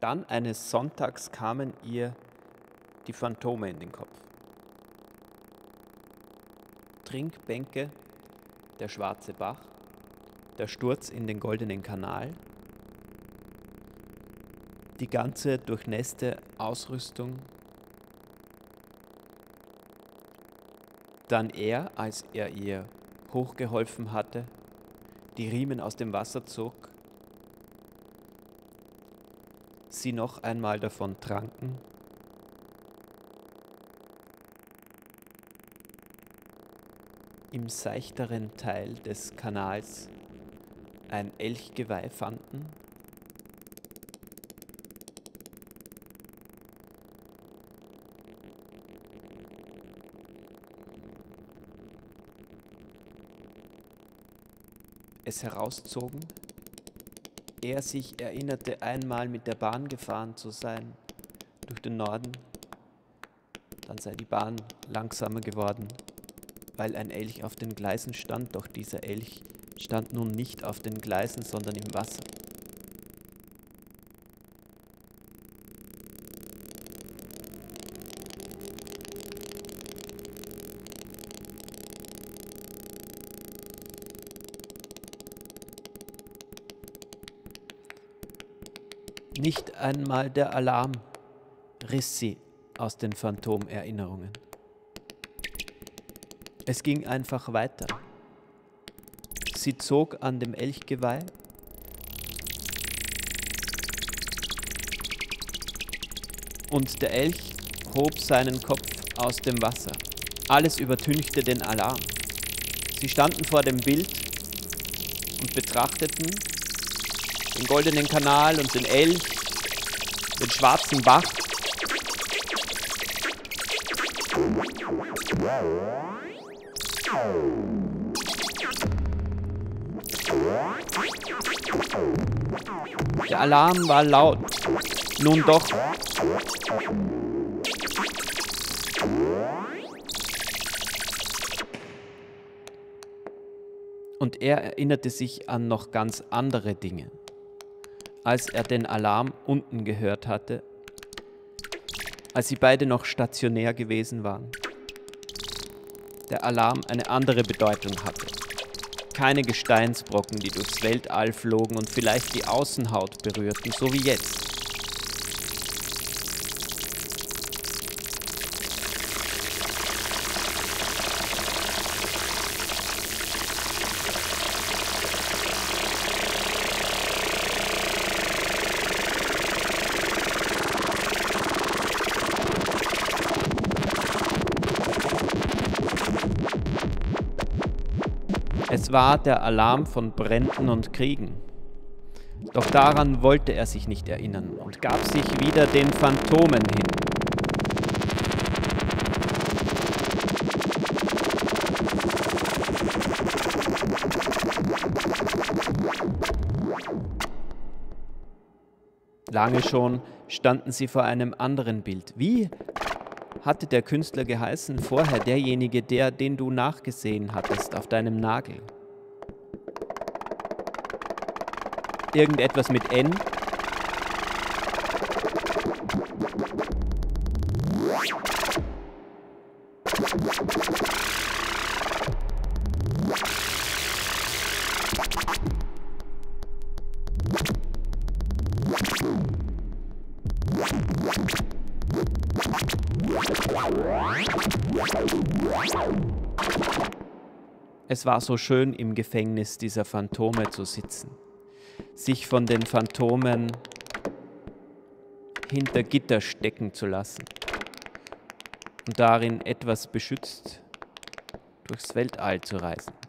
Dann eines Sonntags kamen ihr die Phantome in den Kopf. Trinkbänke, der schwarze Bach, der Sturz in den goldenen Kanal, die ganze durchnässte Ausrüstung, dann er, als er ihr hochgeholfen hatte, die Riemen aus dem Wasser zog, sie noch einmal davon tranken, im seichteren Teil des Kanals ein Elchgeweih fanden, es herauszogen, er sich erinnerte, einmal mit der Bahn gefahren zu sein, durch den Norden. Dann sei die Bahn langsamer geworden, weil ein Elch auf den Gleisen stand, doch dieser Elch stand nun nicht auf den Gleisen, sondern im Wasser. Nicht einmal der Alarm riss sie aus den Phantomerinnerungen. Es ging einfach weiter. Sie zog an dem Elchgeweih. Und der Elch hob seinen Kopf aus dem Wasser. Alles übertünchte den Alarm. Sie standen vor dem Bild und betrachteten den goldenen Kanal und den Elch, den schwarzen Bach. Der Alarm war laut. Nun doch. Und er erinnerte sich an noch ganz andere Dinge. Als er den Alarm unten gehört hatte, als sie beide noch stationär gewesen waren, der Alarm eine andere Bedeutung hatte. Keine Gesteinsbrocken, die durchs Weltall flogen und vielleicht die Außenhaut berührten, so wie jetzt. Es war der Alarm von Bränden und Kriegen. Doch daran wollte er sich nicht erinnern und gab sich wieder den Phantomen hin. Lange schon standen sie vor einem anderen Bild. Wie hatte der Künstler geheißen vorher, derjenige, den du nachgesehen hattest auf deinem Nagel? Irgendetwas mit N? Es war so schön, im Gefängnis dieser Phantome zu sitzen, sich von den Phantomen hinter Gitter stecken zu lassen und darin etwas beschützt durchs Weltall zu reisen.